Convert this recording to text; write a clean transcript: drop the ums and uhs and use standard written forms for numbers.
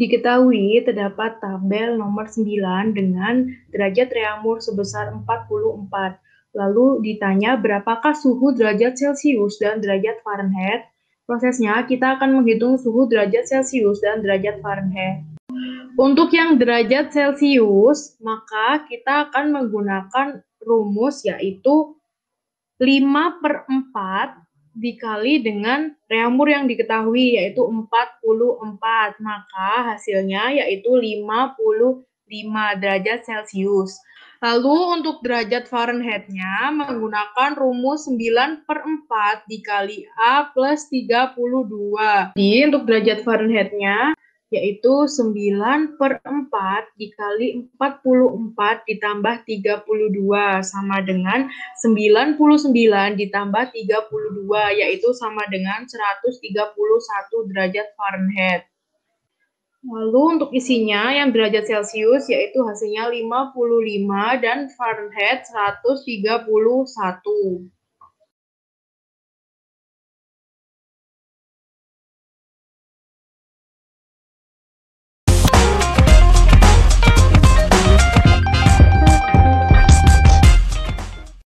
Diketahui terdapat tabel nomor 9 dengan derajat Reaumur sebesar 44. Lalu ditanya berapakah suhu derajat Celcius dan derajat Fahrenheit? Prosesnya kita akan menghitung suhu derajat Celcius dan derajat Fahrenheit. Untuk yang derajat Celcius, maka kita akan menggunakan rumus yaitu 5/4 dikali dengan Reaumur yang diketahui yaitu 44, maka hasilnya yaitu 55 derajat Celcius. Lalu untuk derajat Fahrenheit-nya menggunakan rumus 9/4 dikali A plus 32. Jadi untuk derajat Fahrenheit-nya yaitu 9/4 dikali 44 ditambah 32 sama dengan 99 ditambah 32 yaitu sama dengan 131 derajat Fahrenheit. Lalu untuk isinya yang derajat Celcius yaitu hasilnya 55 dan Fahrenheit 131.